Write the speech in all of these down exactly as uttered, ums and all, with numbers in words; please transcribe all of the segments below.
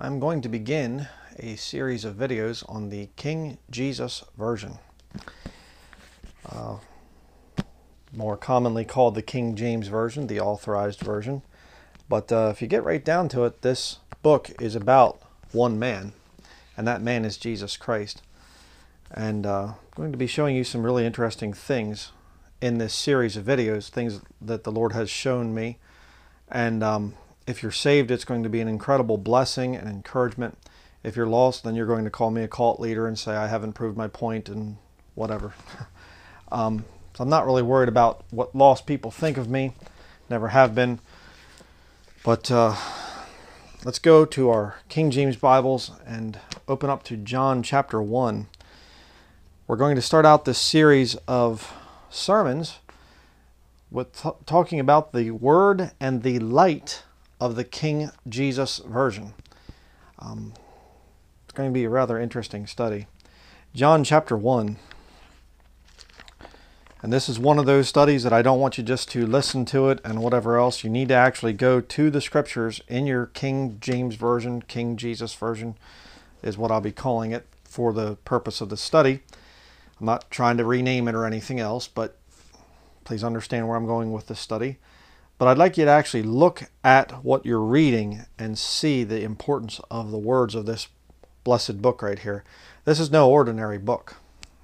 I'm going to begin a series of videos on the King Jesus Version, uh, more commonly called the King James Version, the Authorized Version. But uh, if you get right down to it, this book is about one man, and that man is Jesus Christ. And uh, I'm going to be showing you some really interesting things in this series of videos, things that the Lord has shown me. And um, if you're saved, it's going to be an incredible blessing and encouragement. If you're lost, then you're going to call me a cult leader and say, I haven't proved my point and whatever. um, so I'm not really worried about what lost people think of me. Never have been. But uh, let's go to our King James Bibles and open up to John chapter one. We're going to start out this series of sermons with talking about the Word and the light of the King Jesus Version. Um, it's going to be a rather interesting study. John chapter one. And this is one of those studies that I don't want you just to listen to it and whatever else. You need to actually go to the scriptures in your King James Version. King Jesus Version is what I'll be calling it for the purpose of the study. I'm not trying to rename it or anything else, but please understand where I'm going with this study. But I'd like you to actually look at what you're reading and see the importance of the words of this blessed book right here. This is no ordinary book.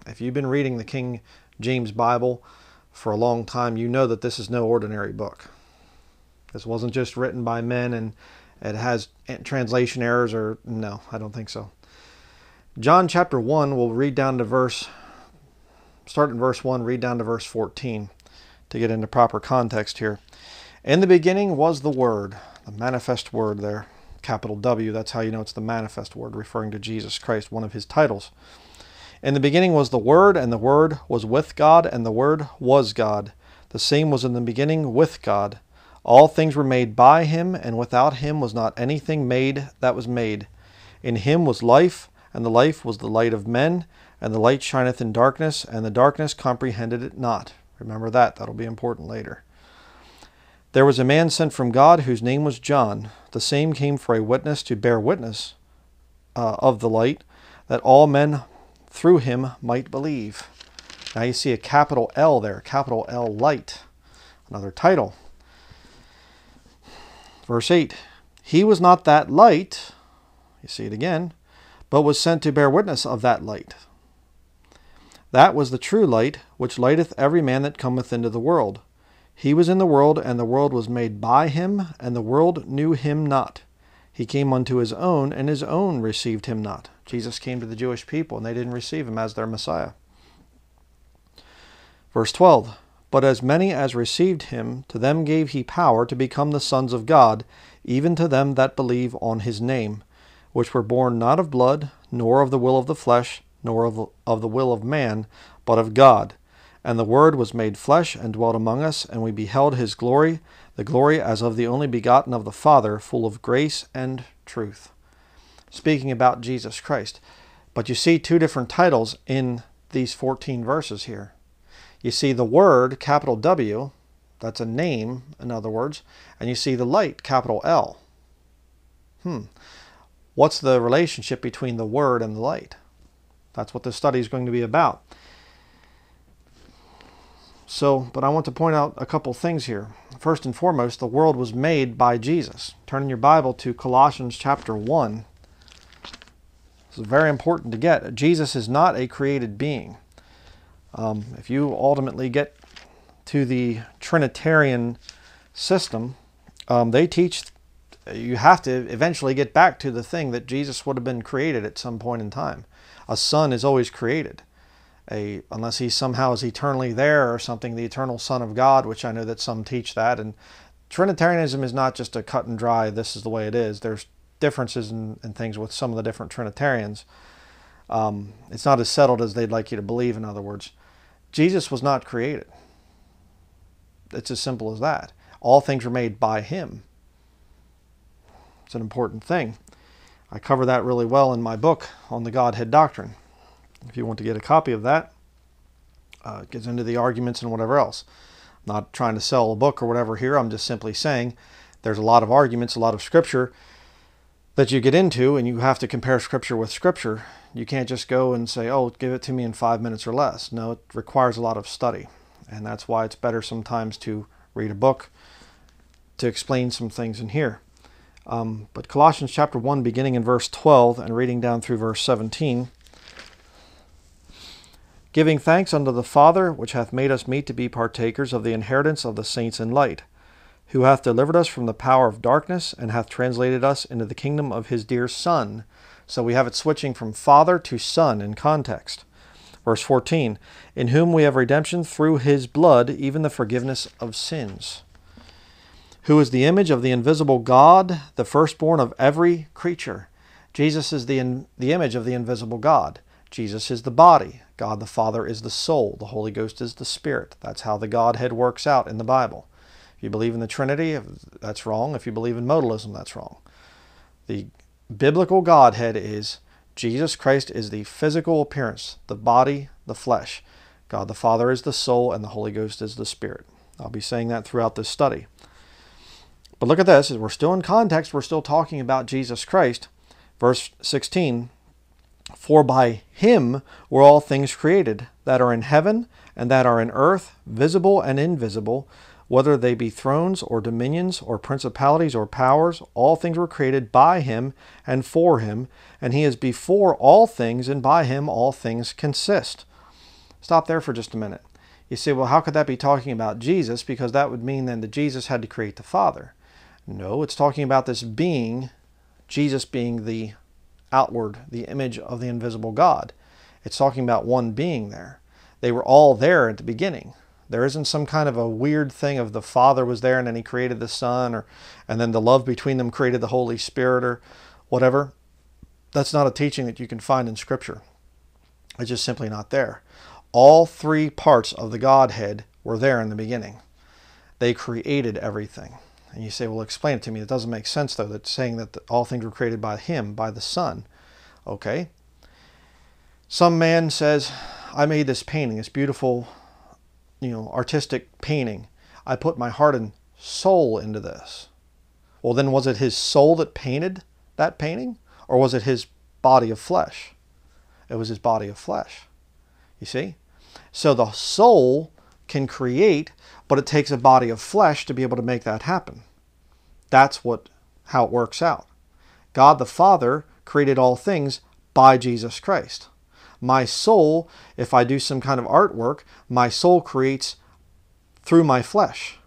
If you've been reading the King James Bible for a long time, you know that this is no ordinary book. This wasn't just written by men and it has translation errors or no, I don't think so. John chapter one, we'll read down to verse, start in verse one, read down to verse fourteen. To get into proper context here. In the beginning was the Word, the manifest Word there, capital W. That's how you know it's the manifest Word, referring to Jesus Christ, one of his titles. In the beginning was the Word, and the Word was with God, and the Word was God. The same was in the beginning with God. All things were made by him, and without him was not anything made that was made. In him was life, and the life was the light of men, and the light shineth in darkness, and the darkness comprehended it not. Remember that. That'll be important later. There was a man sent from God whose name was John. The same came for a witness to bear witness uh, of the light, that all men through him might believe. Now you see a capital L there, capital L, light. Another title. Verse eight. He was not that light, you see it again, but was sent to bear witness of that light. That was the true light, which lighteth every man that cometh into the world. He was in the world, and the world was made by him, and the world knew him not. He came unto his own, and his own received him not. Jesus came to the Jewish people, and they didn't receive him as their Messiah. Verse twelve, but as many as received him, to them gave he power to become the sons of God, even to them that believe on his name, which were born not of blood, nor of the will of the flesh, nor of, of the will of man, but of God. And the Word was made flesh, and dwelt among us, and we beheld his glory, the glory as of the only begotten of the Father, full of grace and truth. Speaking about Jesus Christ. But you see two different titles in these fourteen verses here. You see the Word, capital W, that's a name, in other words, and you see the light, capital L. Hmm. What's the relationship between the Word and the light? That's what this study is going to be about. So, but I want to point out a couple things here. First and foremost, the world was made by Jesus. Turn in your Bible to Colossians chapter one. This is very important to get. Jesus is not a created being. Um, if you ultimately get to the Trinitarian system, um, they teach you have to eventually get back to the thing that Jesus would have been created at some point in time. A son is always created, a, unless he somehow is eternally there or something, the eternal Son of God, which I know that some teach that. And Trinitarianism is not just a cut and dry, this is the way it is. There's differences in, in things with some of the different Trinitarians. Um, it's not as settled as they'd like you to believe, in other words. Jesus was not created. It's as simple as that. All things were made by him. It's an important thing. I cover that really well in my book on the Godhead Doctrine. If you want to get a copy of that, uh, it gets into the arguments and whatever else. I'm not trying to sell a book or whatever here. I'm just simply saying there's a lot of arguments, a lot of scripture that you get into, and you have to compare Scripture with Scripture. You can't just go and say, oh, give it to me in five minutes or less. No, it requires a lot of study. And that's why it's better sometimes to read a book to explain some things in here. Um, but Colossians chapter one, beginning in verse twelve and reading down through verse seventeen. Giving thanks unto the Father, which hath made us meet to be partakers of the inheritance of the saints in light, who hath delivered us from the power of darkness, and hath translated us into the kingdom of his dear Son. So we have it switching from Father to Son in context. Verse fourteen, in whom we have redemption through his blood, even the forgiveness of sins. Who is the image of the invisible God, the firstborn of every creature. Jesus is the, in, the image of the invisible God. Jesus is the body. God the Father is the soul. The Holy Ghost is the Spirit. That's how the Godhead works out in the Bible. If you believe in the Trinity, that's wrong. If you believe in modalism, that's wrong. The biblical Godhead is Jesus Christ is the physical appearance, the body, the flesh. God the Father is the soul, and the Holy Ghost is the Spirit. I'll be saying that throughout this study. But look at this, we're still in context, we're still talking about Jesus Christ. Verse sixteen, for by him were all things created, that are in heaven and that are in earth, visible and invisible, whether they be thrones or dominions or principalities or powers, all things were created by him and for him, and he is before all things, and by him all things consist. Stop there for just a minute. You say, well, how could that be talking about Jesus? Because that would mean then that Jesus had to create the Father. No, it's talking about this being, Jesus being the outward, the image of the invisible God. It's talking about one being there. They were all there at the beginning. There isn't some kind of a weird thing of the Father was there and then he created the Son, or and then the love between them created the Holy Spirit or whatever. That's not a teaching that you can find in Scripture. It's just simply not there. All three parts of the Godhead were there in the beginning. They created everything. And you say, well, explain it to me. It doesn't make sense, though, that's saying that all things were created by him, by the Son. Okay. Some man says, I made this painting, this beautiful, you know, artistic painting. I put my heart and soul into this. Well, then was it his soul that painted that painting? Or was it his body of flesh? It was his body of flesh. You see? So the soul can create, but it takes a body of flesh to be able to make that happen. That's what how it works out. God the Father created all things by Jesus Christ. My soul, if I do some kind of artwork, my soul creates through my flesh.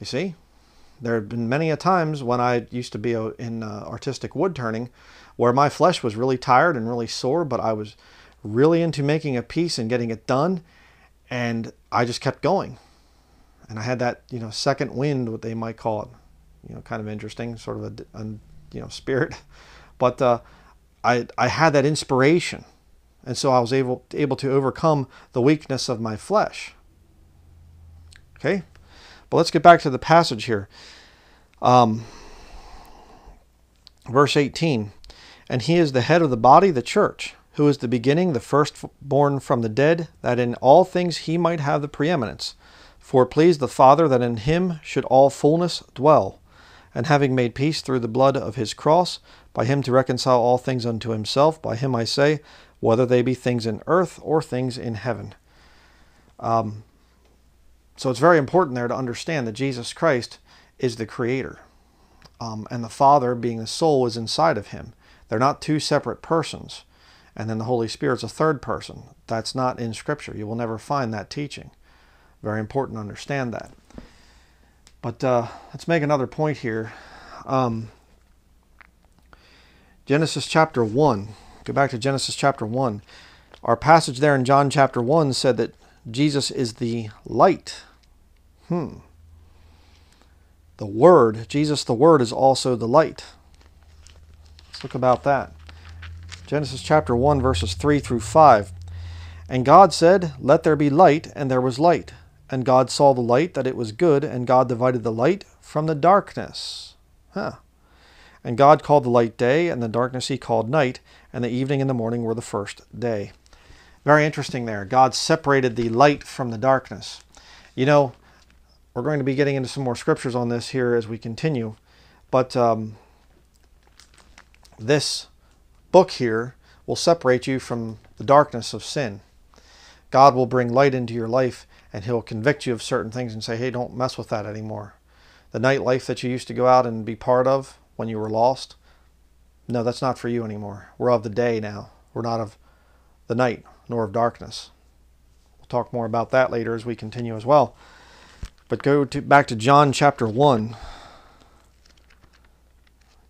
You see? There have been many a times when I used to be in artistic wood turning where my flesh was really tired and really sore, but I was really into making a piece and getting it done. And I just kept going. And I had that, you know, second wind, what they might call it. You know, kind of interesting, sort of a, a you know, spirit. But uh, I, I had that inspiration. And so I was able, able to overcome the weakness of my flesh. Okay? But let's get back to the passage here. Um, verse eighteen. And he is the head of the body, the church, who is the beginning, the firstborn from the dead, that in all things he might have the preeminence. For it pleased the Father that in him should all fullness dwell. And having made peace through the blood of his cross, by him to reconcile all things unto himself, by him I say, whether they be things in earth or things in heaven. Um, so it's very important there to understand that Jesus Christ is the Creator. Um, and the Father, being the soul, is inside of him. They're not two separate persons. And then the Holy Spirit's a third person. That's not in Scripture. You will never find that teaching. Very important to understand that. But uh, let's make another point here. Um, Genesis chapter one. Go back to Genesis chapter one. Our passage there in John chapter one said that Jesus is the light. Hmm. The Word. Jesus the Word is also the light. Let's look about that. Genesis chapter one, verses three through five. And God said, let there be light, and there was light. And God saw the light, that it was good, and God divided the light from the darkness. Huh. And God called the light day, and the darkness he called night, and the evening and the morning were the first day. Very interesting there. God separated the light from the darkness. You know, we're going to be getting into some more scriptures on this here as we continue. But um, this book here will separate you from the darkness of sin. God will bring light into your life, and he'll convict you of certain things and say, hey, don't mess with that anymore. The nightlife that you used to go out and be part of when you were lost, no, that's not for you anymore. We're of the day now. We're not of the night, nor of darkness. We'll talk more about that later as we continue as well. But go to, back to John chapter one.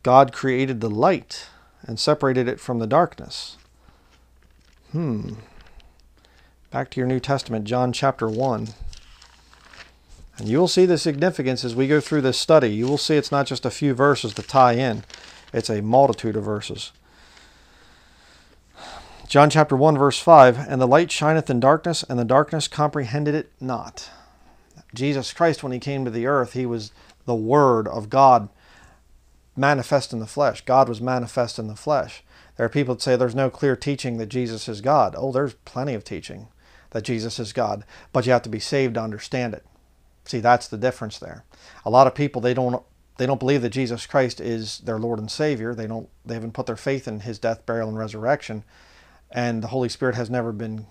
God created the light and separated it from the darkness. Hmm. Back to your New Testament, John chapter one. And you will see the significance as we go through this study. You will see it's not just a few verses to tie in. It's a multitude of verses. John chapter one, verse five, and the light shineth in darkness, and the darkness comprehended it not. Jesus Christ, when he came to the earth, he was the Word of God manifest in the flesh. God was manifest in the flesh. There are people that say there's no clear teaching that Jesus is God. Oh, there's plenty of teaching that Jesus is God, but you have to be saved to understand it. See, that's the difference there. A lot of people, they don't they don't believe that Jesus Christ is their Lord and Savior. They don't they haven't put their faith in his death, burial, and resurrection, and the Holy Spirit has never been,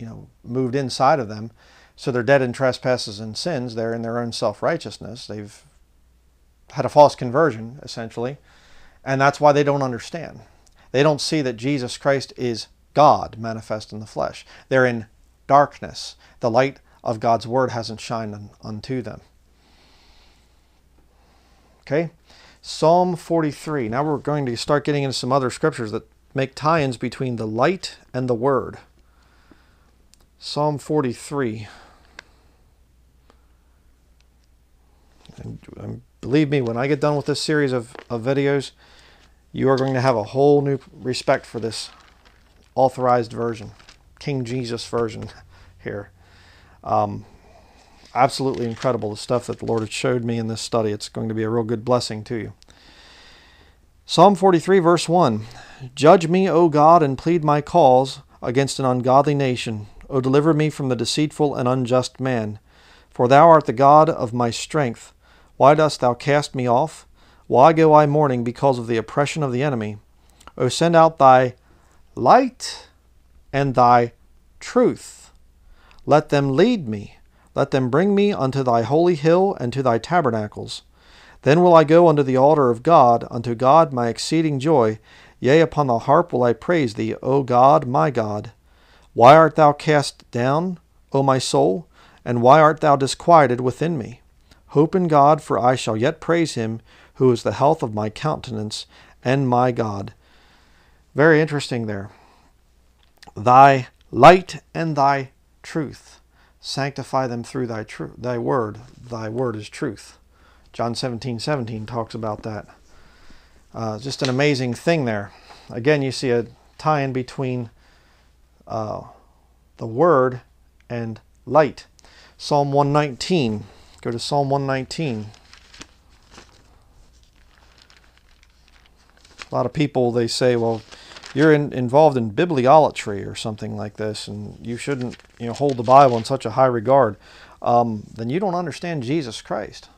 you know, moved inside of them. So they're dead in trespasses and sins. They're in their own self-righteousness. They've had a false conversion, essentially, and that's why they don't understand. They don't see that Jesus Christ is God manifest in the flesh. They're in darkness. The light of God's word hasn't shined unto them. Okay, Psalm forty-three. Now we're going to start getting into some other scriptures that make tie-ins between the light and the word. Psalm forty-three. And believe me, when I get done with this series of, of videos, you are going to have a whole new respect for this Authorized Version, King Jesus Version here. Um, absolutely incredible, the stuff that the Lord has showed me in this study. It's going to be a real good blessing to you. Psalm forty-three, verse one. Judge me, O God, and plead my cause against an ungodly nation. O deliver me from the deceitful and unjust man. For thou art the God of my strength. Why dost thou cast me off? Why go I mourning because of the oppression of the enemy? O send out thy light and thy truth. Let them lead me. Let them bring me unto thy holy hill and to thy tabernacles. Then will I go unto the altar of God, unto God my exceeding joy. Yea, upon the harp will I praise thee, O God, my God. Why art thou cast down, O my soul? And why art thou disquieted within me? Hope in God, for I shall yet praise him, who is the health of my countenance and my God. Very interesting there. Thy light and thy truth. Sanctify them through thy, tr thy word. Thy word is truth. John seventeen seventeen talks about that. Uh, just an amazing thing there. Again, you see a tie-in between uh, the word and light. Psalm one nineteen. Go to Psalm one nineteen. A lot of people, they say, well, you're in, involved in bibliolatry or something like this, and you shouldn't, you know, hold the Bible in such a high regard. Um, then you don't understand Jesus Christ.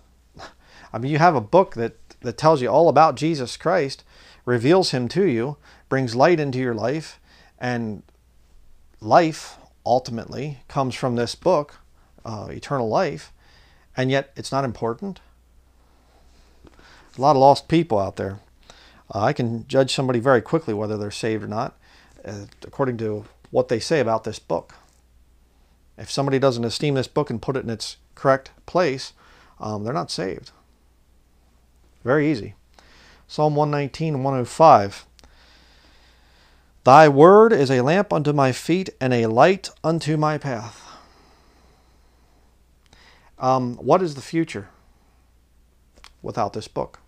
I mean, you have a book that, that tells you all about Jesus Christ, reveals him to you, brings light into your life, and life ultimately comes from this book, uh, eternal life, and yet it's not important. A lot of lost people out there. Uh, I can judge somebody very quickly whether they're saved or not, uh, according to what they say about this book. If somebody doesn't esteem this book and put it in its correct place, um, they're not saved. Very easy. Psalm one nineteen, one oh five. Thy word is a lamp unto my feet and a light unto my path. Um, what is the future without this book?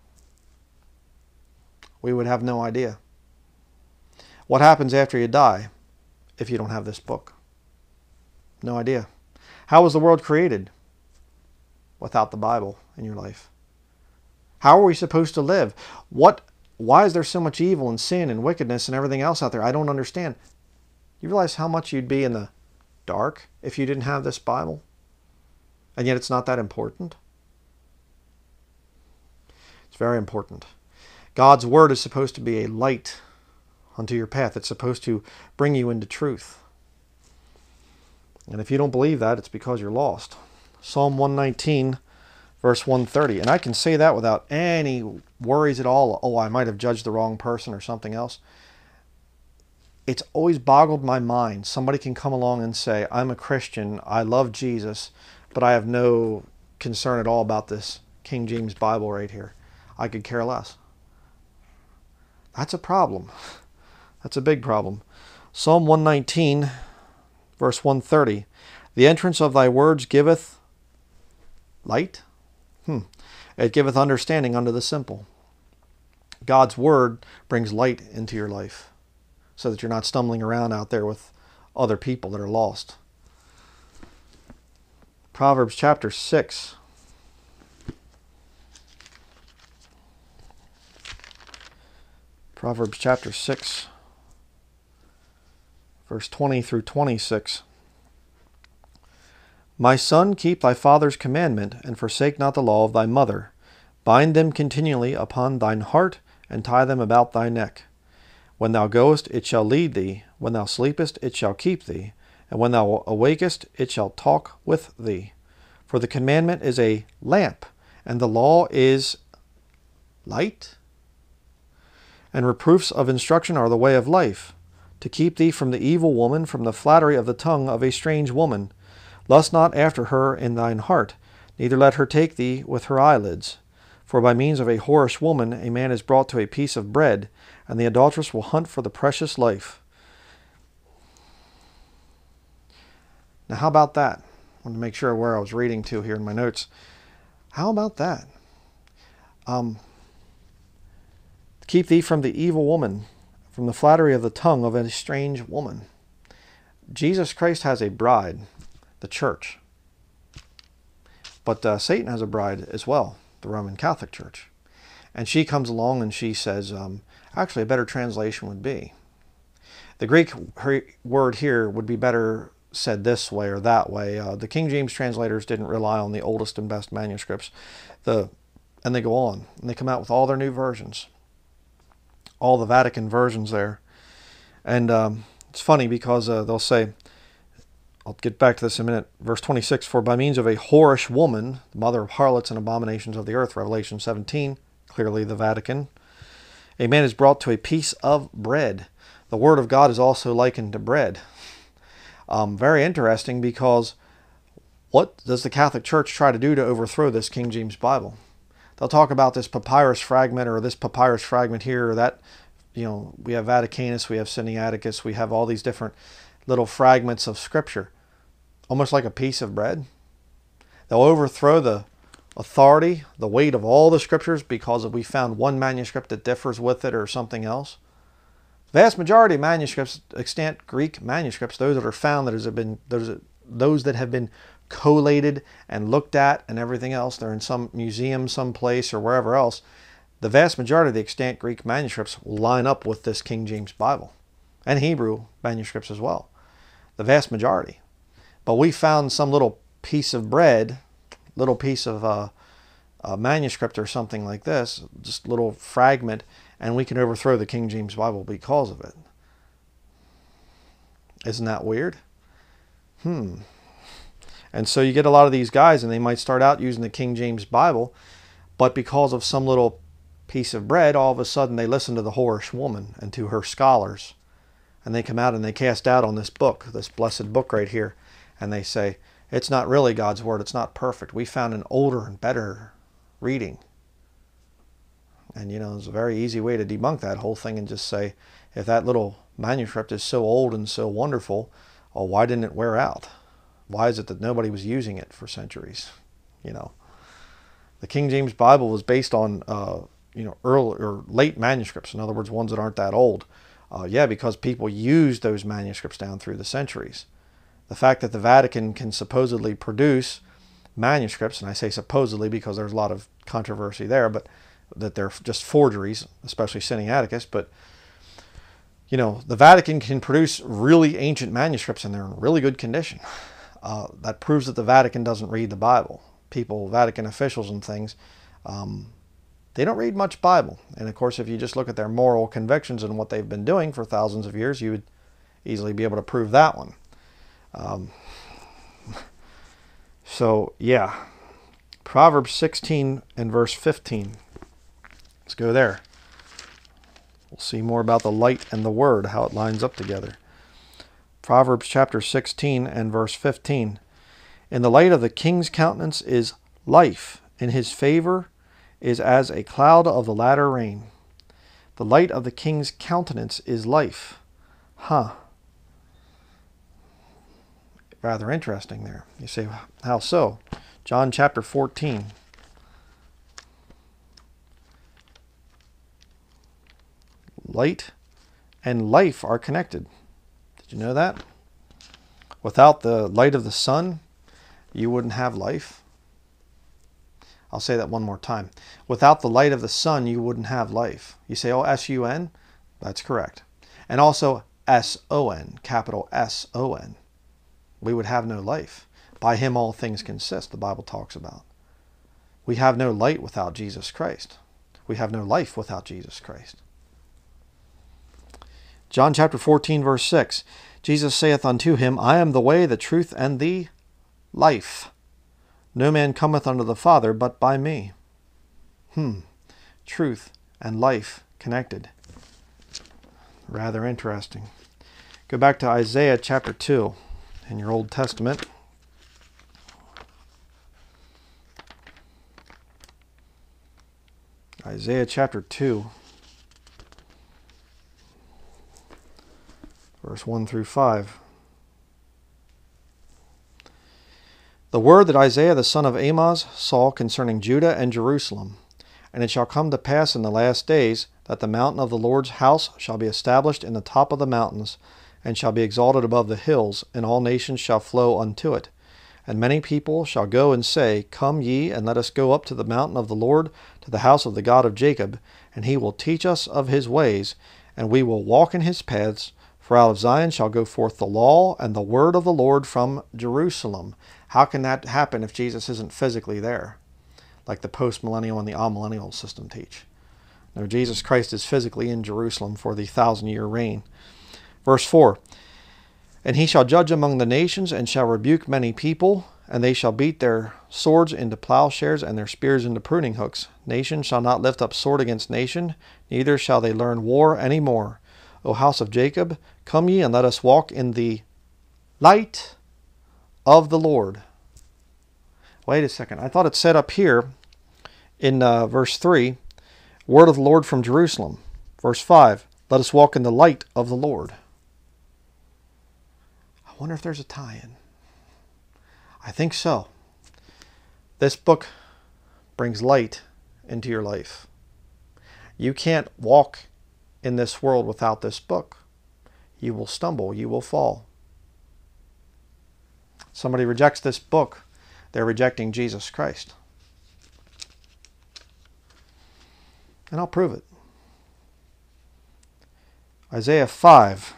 We would have no idea. What happens after you die if you don't have this book? No idea. How was the world created without the Bible in your life? How are we supposed to live? What, why is there so much evil and sin and wickedness and everything else out there? I don't understand. You realize how much you'd be in the dark if you didn't have this Bible? And yet it's not that important? It's very important. God's word is supposed to be a light unto your path. It's supposed to bring you into truth. And if you don't believe that, it's because you're lost. Psalm one nineteen, verse one thirty. And I can say that without any worries at all. Oh, I might have judged the wrong person or something else. It's always boggled my mind. Somebody can come along and say, I'm a Christian, I love Jesus, but I have no concern at all about this King James Bible right here. I could care less. That's a problem. That's a big problem. Psalm one nineteen, verse one thirty. The entrance of thy words giveth light. Hmm. It giveth understanding unto the simple. God's word brings light into your life, so that you're not stumbling around out there with other people that are lost. Proverbs chapter six. Proverbs chapter six, verse twenty through twenty-six. My son, keep thy father's commandment, and forsake not the law of thy mother. Bind them continually upon thine heart, and tie them about thy neck. When thou goest, it shall lead thee. When thou sleepest, it shall keep thee. And when thou awakest, it shall talk with thee. For the commandment is a lamp, and the law is light. And reproofs of instruction are the way of life, to keep thee from the evil woman, from the flattery of the tongue of a strange woman. Lust not after her in thine heart, neither let her take thee with her eyelids. For by means of a whorish woman a man is brought to a piece of bread, and the adulteress will hunt for the precious life. Now how about that? I want to make sure where I was reading to here in my notes. How about that? Um, keep thee from the evil woman, from the flattery of the tongue of a strange woman. Jesus Christ has a bride, the church. But uh, Satan has a bride as well, the Roman Catholic Church. And she comes along and she says, um, actually a better translation would be, the Greek word here would be better said this way or that way. Uh, the King James translators didn't rely on the oldest and best manuscripts. The, and they go on, and they come out with all their new versions, all the Vatican versions there. And um, it's funny because uh, they'll say, I'll get back to this in a minute, verse twenty-six, for by means of a whorish woman, the mother of harlots and abominations of the earth, Revelation seventeen, clearly the Vatican, a man is brought to a piece of bread. The word of God is also likened to bread. Um, very interesting, because what does the Catholic Church try to do to overthrow this King James Bible? They'll talk about this papyrus fragment or this papyrus fragment here or that. You know, we have Vaticanus, we have Sinaiticus, we have all these different little fragments of scripture, almost like a piece of bread. They'll overthrow the authority, the weight of all the scriptures, because if we found one manuscript that differs with it or something else. The vast majority of manuscripts, extant Greek manuscripts, those that are found, that have been, those, those that have been collated and looked at and everything else, they're in some museum someplace or wherever else, the vast majority of the extant Greek manuscripts will line up with this King James Bible, and Hebrew manuscripts as well. The vast majority. But we found some little piece of bread, little piece of uh, a manuscript or something like this, just little fragment, and we can overthrow the King James Bible because of it. Isn't that weird? Hmm. And so you get a lot of these guys, and they might start out using the King James Bible, but because of some little piece of bread, all of a sudden they listen to the whorish woman and to her scholars. And they come out and they cast doubt on this book, this blessed book right here. And they say, it's not really God's word. It's not perfect. We found an older and better reading. And, you know, it's a very easy way to debunk that whole thing and just say, if that little manuscript is so old and so wonderful, oh, why didn't it wear out? Why is it that nobody was using it for centuries? You know, the King James Bible was based on, uh, you know, early or late manuscripts. In other words, ones that aren't that old. Uh, yeah, because people used those manuscripts down through the centuries. The fact that the Vatican can supposedly produce manuscripts, and I say supposedly because there's a lot of controversy there, but that they're just forgeries, especially Sinaiticus, but, you know, the Vatican can produce really ancient manuscripts and they're in really good condition. Uh, that proves that the Vatican doesn't read the Bible. People, Vatican officials and things, um, They don't read much Bible. And of course, if you just look at their moral convictions and what they've been doing for thousands of years, you would easily be able to prove that one. Um, so, yeah. Proverbs sixteen and verse fifteen. Let's go there. We'll see more about the light and the word, how it lines up together. Proverbs chapter sixteen and verse fifteen. In the light of the king's countenance is life, in his favor is as a cloud of the latter rain. The light of the king's countenance is life. Huh. Rather interesting there. You say, how so? John chapter fourteen. Light and life are connected. Did you know that? Without the light of the sun, you wouldn't have life. I'll say that one more time. Without the light of the sun, you wouldn't have life. You say, oh, S U N? That's correct. And also S O N, capital S O N. We would have no life. By him all things consist, the Bible talks about. We have no light without Jesus Christ. We have no life without Jesus Christ. John chapter fourteen, verse six. Jesus saith unto him, I am the way, the truth, and the life. No man cometh unto the Father but by me. Hmm. Truth and life connected. Rather interesting. Go back to Isaiah chapter two in your Old Testament. Isaiah chapter two. Verse one through five. The word that Isaiah the son of Amoz saw concerning Judah and Jerusalem. And it shall come to pass in the last days, that the mountain of the Lord's house shall be established in the top of the mountains, and shall be exalted above the hills, and all nations shall flow unto it. And many people shall go and say, Come ye, and let us go up to the mountain of the Lord, to the house of the God of Jacob, and he will teach us of his ways, and we will walk in his paths. For out of Zion shall go forth the law and the word of the Lord from Jerusalem. How can that happen if Jesus isn't physically there? Like the post-millennial and the amillennial system teach. No, Jesus Christ is physically in Jerusalem for the thousand-year reign. Verse four, And he shall judge among the nations, and shall rebuke many people, and they shall beat their swords into plowshares, and their spears into pruning hooks. Nation shall not lift up sword against nation, neither shall they learn war any more. O house of Jacob, come ye, and let us walk in the light of the Lord. Wait a second. I thought it said up here in uh, verse three, Word of the Lord from Jerusalem. Verse five, let us walk in the light of the Lord. I wonder if there's a tie-in. I think so. This book brings light into your life. You can't walk in this world without this book. You will stumble, you will fall. Somebody rejects this book, they're rejecting Jesus Christ. And I'll prove it. Isaiah five.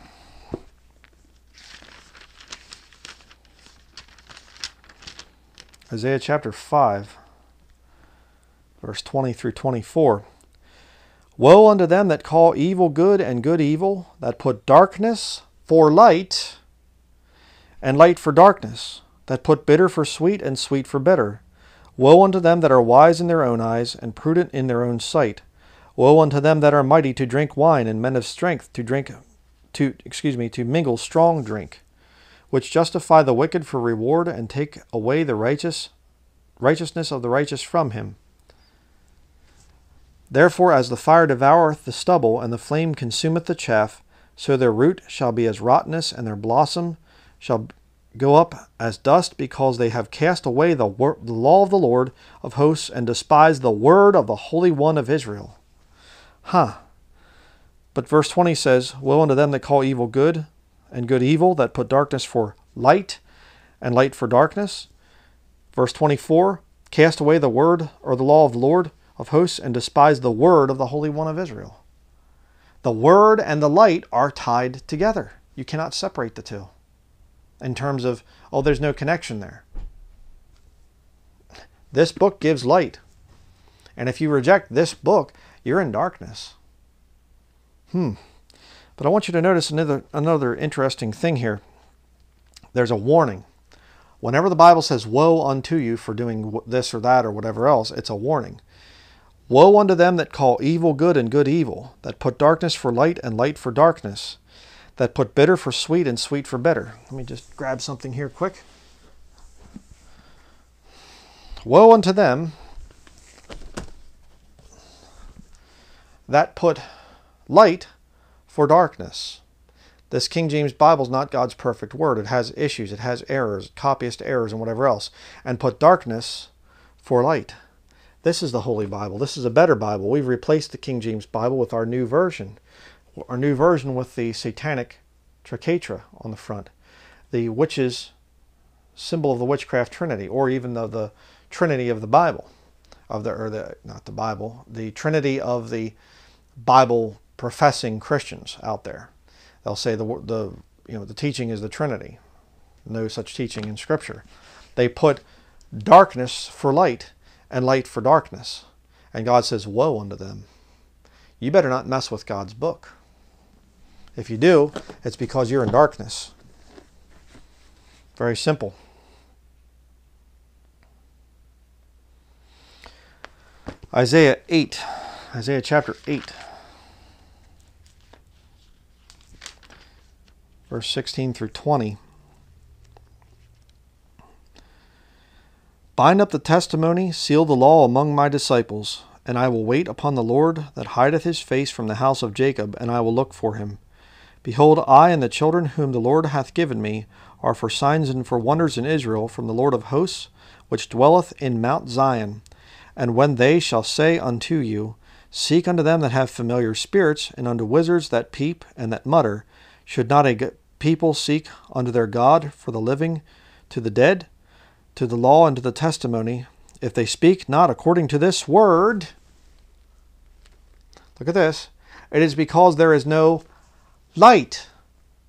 Isaiah chapter five, verse twenty through twenty-four. Woe unto them that call evil good and good evil, that put darkness for light and light for darkness, that put bitter for sweet and sweet for bitter. Woe unto them that are wise in their own eyes and prudent in their own sight. Woe unto them that are mighty to drink wine, and men of strength to drink to excuse me to mingle strong drink, which justify the wicked for reward, and take away the righteous righteousness of the righteous from him. Therefore, as the fire devoureth the stubble, and the flame consumeth the chaff, so their root shall be as rottenness, and their blossom shall go up as dust, because they have cast away the, the law of the Lord of hosts, and despised the word of the Holy One of Israel. Huh. But verse twenty says, Woe unto them that call evil good, and good evil, that put darkness for light, and light for darkness. Verse twenty-four, Cast away the word, or the law of the Lord of hosts, and despise the word of the Holy One of Israel. The word and the light are tied together. You cannot separate the two in terms of, oh, there's no connection there. This book gives light. And if you reject this book, you're in darkness. Hmm. But I want you to notice another, another interesting thing here. There's a warning. Whenever the Bible says, woe unto you for doing this or that or whatever else, it's a warning. Woe unto them that call evil good and good evil, that put darkness for light and light for darkness, that put bitter for sweet and sweet for bitter. Let me just grab something here quick. Woe unto them that put light for darkness. This King James Bible is not God's perfect word. It has issues. It has errors, copyist errors, and whatever else. And put darkness for light. This is the Holy Bible. This is a better Bible. We've replaced the King James Bible with our new version. Our new version with the satanic tricaitra on the front. The witch's symbol of the witchcraft trinity, or even the, the trinity of the Bible. Of the, or the, not the Bible, the trinity of the Bible professing Christians out there. They'll say the, the, you know, the teaching is the Trinity. No such teaching in Scripture. They put darkness for light and light for darkness. And God says, woe unto them. You better not mess with God's book. If you do, it's because you're in darkness. Very simple. Isaiah eight. Isaiah chapter eight. Verse sixteen through twenty. Bind up the testimony, seal the law among my disciples, and I will wait upon the Lord that hideth his face from the house of Jacob, and I will look for him. Behold, I and the children whom the Lord hath given me are for signs and for wonders in Israel from the Lord of hosts, which dwelleth in Mount Zion. And when they shall say unto you, seek unto them that have familiar spirits, and unto wizards that peep and that mutter, should not a people seek unto their God for the living to the dead, to the law and to the testimony? If they speak not according to this word, look at this, it is because there is no light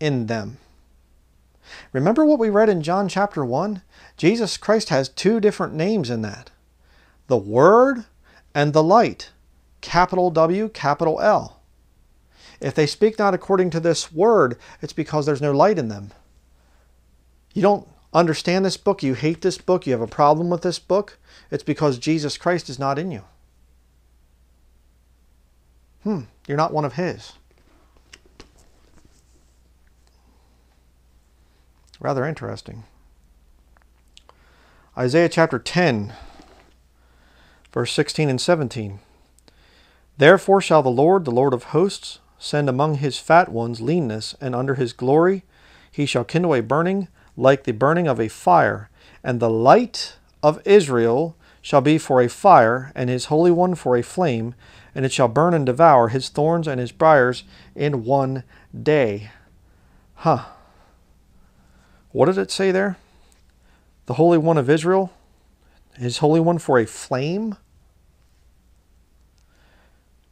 in them. Remember what we read in John chapter one? Jesus Christ has two different names in that. The Word and the Light. Capital W, capital L. If they speak not according to this word, it's because there's no light in them. You don't understand this book. You hate this book. You have a problem with this book. It's because Jesus Christ is not in you. Hmm. You're not one of His. Rather interesting. Isaiah chapter ten, verse sixteen and seventeen. Therefore shall the Lord, the Lord of hosts, send among his fat ones leanness, and under his glory he shall kindle a burning like the burning of a fire. And the light of Israel shall be for a fire, and his Holy One for a flame, and it shall burn and devour his thorns and his briars in one day. Huh. What did it say there? The Holy One of Israel? His Holy One for a flame?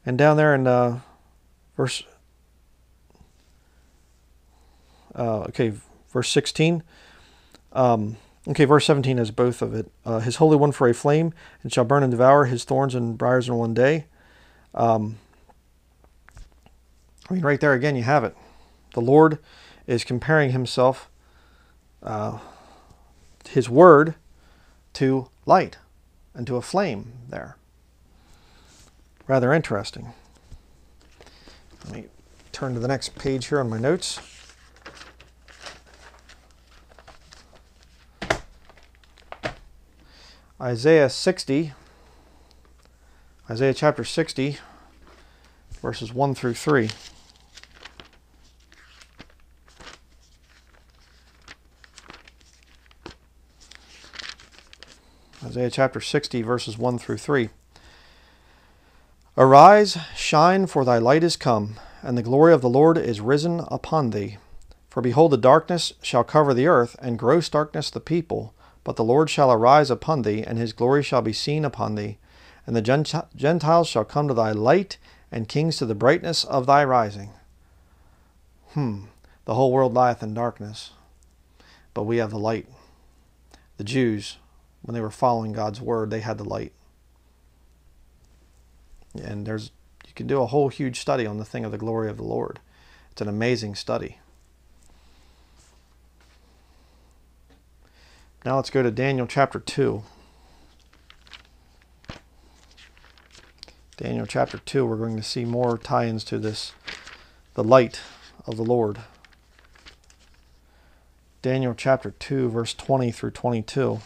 And down there in... Uh, Verse, uh, okay, verse sixteen. Um, okay, verse seventeen has both of it. Uh, his Holy One for a flame, and shall burn and devour his thorns and briars in one day. Um, I mean, right there again, you have it. The Lord is comparing himself, uh, his word, to light and to a flame there. Rather interesting. Let me turn to the next page here on my notes. Isaiah sixty, Isaiah chapter sixty, verses one through three. Isaiah chapter sixty, verses one through three. Arise, shine, for thy light is come, and the glory of the Lord is risen upon thee. For behold, the darkness shall cover the earth, and gross darkness the people. But the Lord shall arise upon thee, and his glory shall be seen upon thee. And the Gentiles shall come to thy light, and kings to the brightness of thy rising. Hmm, the whole world lieth in darkness, but we have the light. The Jews, when they were following God's word, they had the light. And there's, you can do a whole huge study on the thing of the glory of the Lord. It's an amazing study. Now let's go to Daniel chapter two. Daniel chapter two, we're going to see more tie-ins to this, the light of the Lord. Daniel chapter two, verse twenty through twenty-two.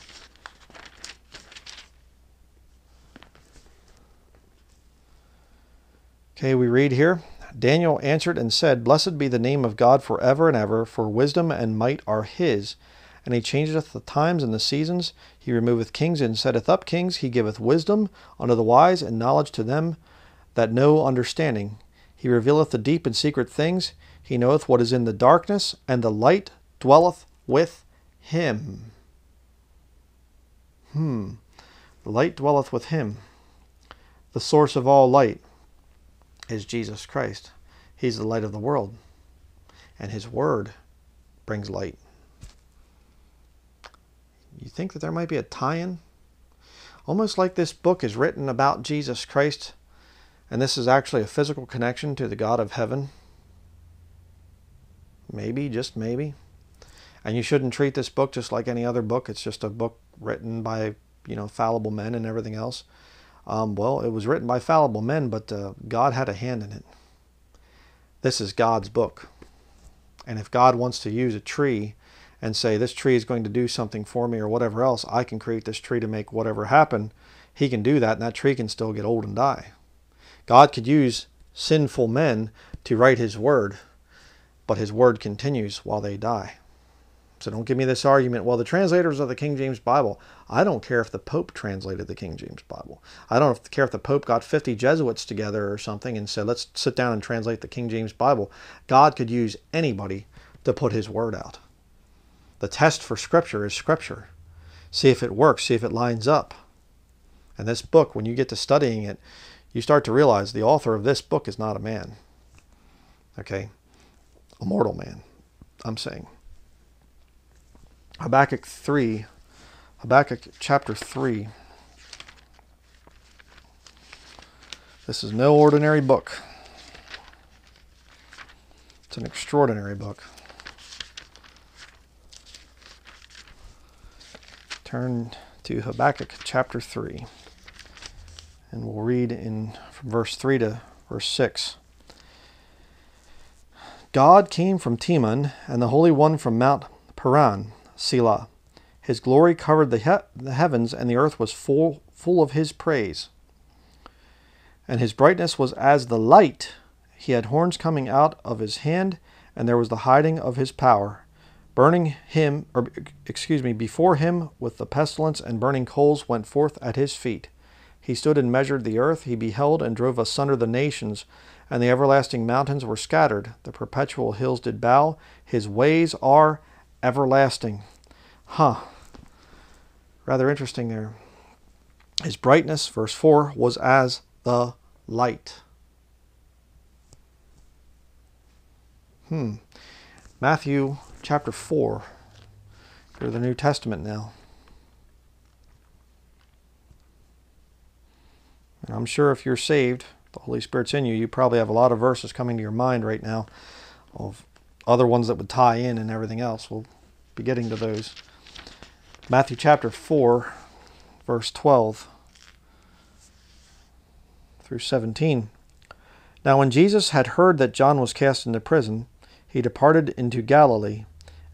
Okay, we read here. Daniel answered and said, "Blessed be the name of God forever and ever, for wisdom and might are his. And he changeth the times and the seasons. He removeth kings and setteth up kings. He giveth wisdom unto the wise, and knowledge to them that know understanding. He revealeth the deep and secret things. He knoweth what is in the darkness, and the light dwelleth with him." Hmm. The light dwelleth with him. The source of all light is Jesus Christ. He's the light of the world. And his word brings light. You think that there might be a tie-in? Almost like this book is written about Jesus Christ, and this is actually a physical connection to the God of heaven. Maybe, just maybe. And you shouldn't treat this book just like any other book. It's just a book written by, you know, fallible men and everything else. Um, well, it was written by fallible men, but uh, God had a hand in it. This is God's book. And if God wants to use a tree and say, this tree is going to do something for me or whatever else, I can create this tree to make whatever happen. He can do that, and that tree can still get old and die. God could use sinful men to write his word, but his word continues while they die. So don't give me this argument, well, the translators of the King James Bible. I don't care if the Pope translated the King James Bible. I don't care if the Pope got fifty Jesuits together or something and said, let's sit down and translate the King James Bible. God could use anybody to put his word out. The test for Scripture is Scripture. See if it works. See if it lines up. And this book, when you get to studying it, you start to realize the author of this book is not a man. Okay? A mortal man, I'm saying. Habakkuk three. Habakkuk chapter three. This is no ordinary book. It's an extraordinary book. Turn to Habakkuk chapter three, and we'll read in from verse three to verse six. God came from Teman, and the Holy One from Mount Paran, Selah. His glory covered the, he the heavens, and the earth was full, full of his praise. And his brightness was as the light. He had horns coming out of his hand, and there was the hiding of his power. Burning him, or excuse me, before him with the pestilence and burning coals went forth at his feet. He stood and measured the earth. He beheld and drove asunder the nations, and the everlasting mountains were scattered. The perpetual hills did bow. His ways are everlasting. Huh. Rather interesting there. His brightness, verse four, was as the light. Hmm. Matthew chapter four. Go to the New Testament now. And I'm sure if you're saved, the Holy Spirit's in you, you probably have a lot of verses coming to your mind right now of other ones that would tie in and everything else. We'll be getting to those. Matthew chapter four, verse twelve through seventeen. Now when Jesus had heard that John was cast into prison, he departed into Galilee,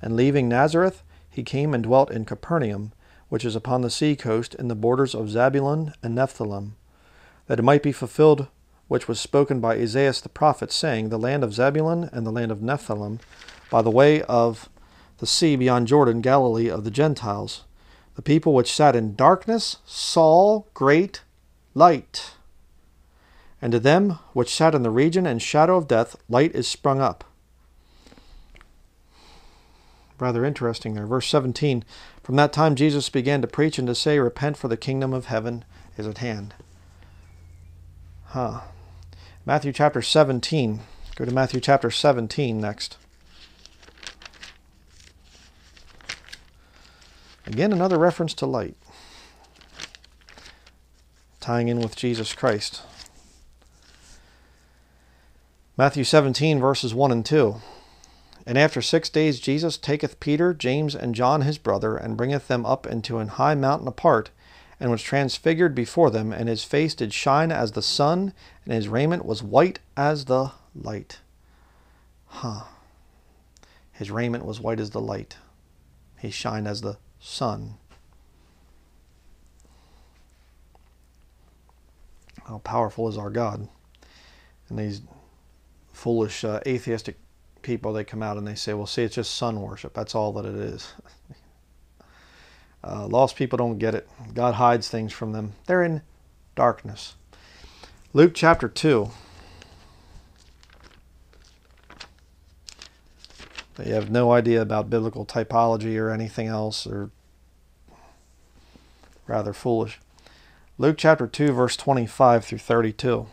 and leaving Nazareth, he came and dwelt in Capernaum, which is upon the sea coast, in the borders of Zabulon and Nephthalim, that it might be fulfilled which was spoken by Esaias the prophet, saying, the land of Zabulon and the land of Nephthalim, by the way of the sea beyond Jordan, Galilee of the Gentiles. The people which sat in darkness saw great light. And to them which sat in the region and shadow of death, light is sprung up. Rather interesting there. Verse seventeen, from that time Jesus began to preach and to say, repent, for the kingdom of heaven is at hand. Huh. Matthew chapter seventeen. Go to Matthew chapter seventeen next. Again, another reference to light. Tying in with Jesus Christ. Matthew seventeen, verses one and two. And after six days Jesus taketh Peter, James, and John his brother, and bringeth them up into an high mountain apart, and was transfigured before them, and his face did shine as the sun, and his raiment was white as the light. Huh. His raiment was white as the light. He shined as the sun. How powerful is our God. And these foolish uh, atheistic people, they come out and they say, well, see, it's just sun worship. That's all that it is. Uh, lost people don't get it. God hides things from them. They're in darkness. Luke chapter two. They have no idea about biblical typology or anything else. They're rather foolish. Luke chapter two, verse twenty-five through thirty-two.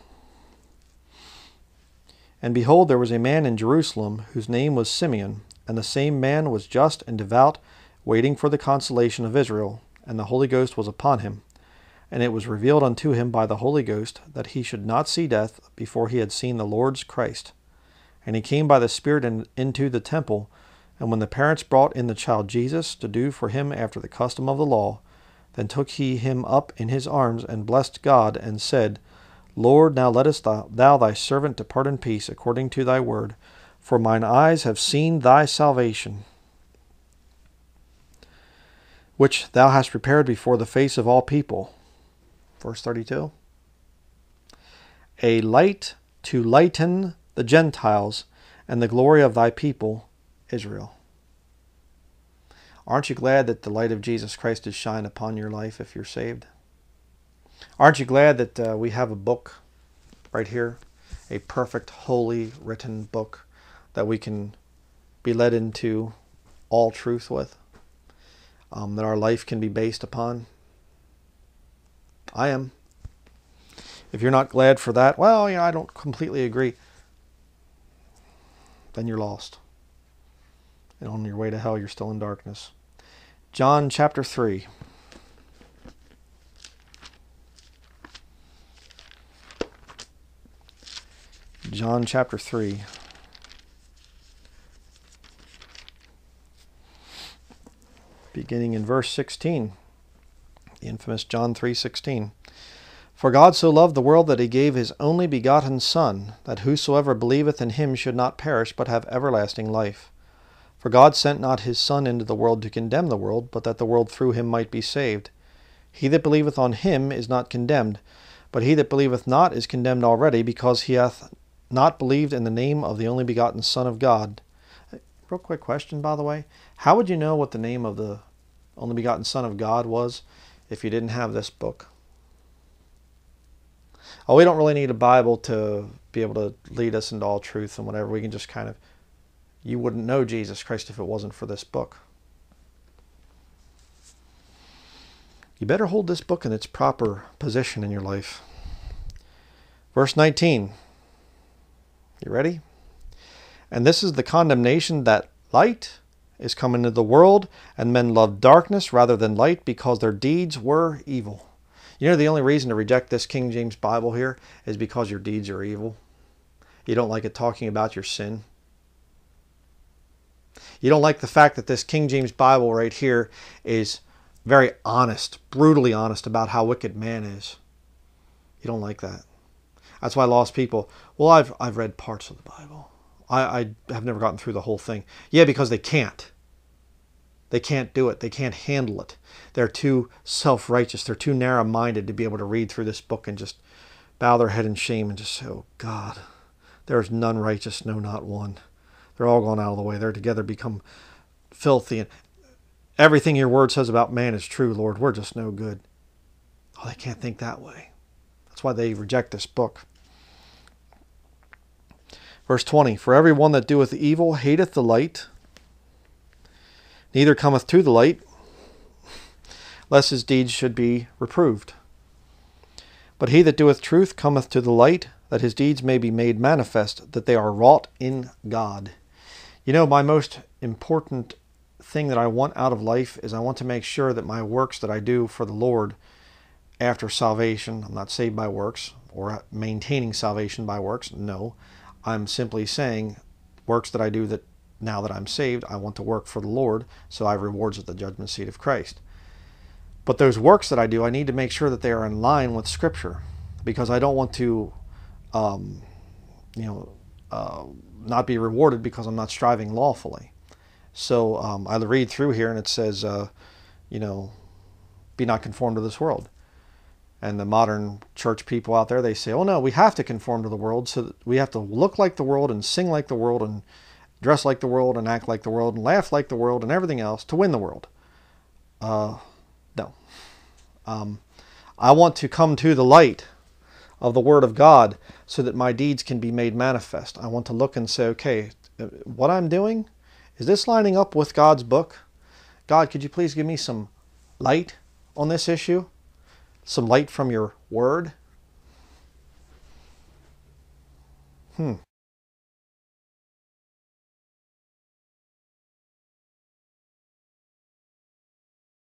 And behold, there was a man in Jerusalem whose name was Simeon, and the same man was just and devout, waiting for the consolation of Israel, and the Holy Ghost was upon him. And it was revealed unto him by the Holy Ghost that he should not see death before he had seen the Lord's Christ. And he came by the Spirit in, into the temple, and when the parents brought in the child Jesus to do for him after the custom of the law, then took he him up in his arms, and blessed God, and said, Lord, now lettest thou, thou thy servant depart in peace according to thy word, for mine eyes have seen thy salvation, which thou hast prepared before the face of all people. Verse thirty-two. A light to lighten the Gentiles, and the glory of thy people, Israel. Aren't you glad that the light of Jesus Christ has shined upon your life if you're saved? Aren't you glad that uh, we have a book right here, a perfect, holy, written book that we can be led into all truth with, um, that our life can be based upon? I am. If you're not glad for that, well, you know, I don't completely agree, then you're lost. And on your way to hell, you're still in darkness. John chapter three. John chapter three. Beginning in verse sixteen. The infamous John three sixteen. For God so loved the world that he gave his only begotten Son, that whosoever believeth in him should not perish, but have everlasting life. For God sent not his Son into the world to condemn the world, but that the world through him might be saved. He that believeth on him is not condemned, but he that believeth not is condemned already, because he hath not believed in the name of the only begotten Son of God. Real quick question, by the way. How would you know what the name of the only begotten Son of God was if you didn't have this book? Oh, we don't really need a Bible to be able to lead us into all truth and whatever. We can just kind of... You wouldn't know Jesus Christ if it wasn't for this book. You better hold this book in its proper position in your life. Verse nineteen. You ready? And this is the condemnation, that light is come into the world, and men love darkness rather than light, because their deeds were evil. You know, the only reason to reject this King James Bible here is because your deeds are evil. You don't like it talking about your sin. You don't like the fact that this King James Bible right here is very honest, brutally honest about how wicked man is. You don't like that. That's why lost people, well, I've, I've read parts of the Bible. I, I have never gotten through the whole thing. Yeah, because they can't. They can't do it. They can't handle it. They're too self-righteous. They're too narrow-minded to be able to read through this book and just bow their head in shame and just say, oh, God, there is none righteous, no, not one. They're all gone out of the way. They're together, become filthy. And everything your word says about man is true, Lord. We're just no good. Oh, they can't think that way. That's why they reject this book. Verse twenty, for every one that doeth evil hateth the light, neither cometh to the light, lest his deeds should be reproved. But he that doeth truth cometh to the light, that his deeds may be made manifest, that they are wrought in God. You know, my most important thing that I want out of life is I want to make sure that my works that I do for the Lord after salvation, I'm not saved by works or maintaining salvation by works, no. I'm simply saying works that I do that now that I'm saved, I want to work for the Lord, so I have rewards at the judgment seat of Christ. But those works that I do, I need to make sure that they are in line with Scripture, because I don't want to, um, you know, uh, not be rewarded because I'm not striving lawfully. So um, I read through here and it says, uh, you know, be not conformed to this world. And the modern church people out there, they say, oh no, we have to conform to the world, so that we have to look like the world and sing like the world and dress like the world and act like the world and laugh like the world and everything else to win the world. Uh, no. Um, I want to come to the light of the Word of God so that my deeds can be made manifest. I want to look and say, okay, what I'm doing, is this lining up with God's book? God, could you please give me some light on this issue? Some light from your word? Hmm.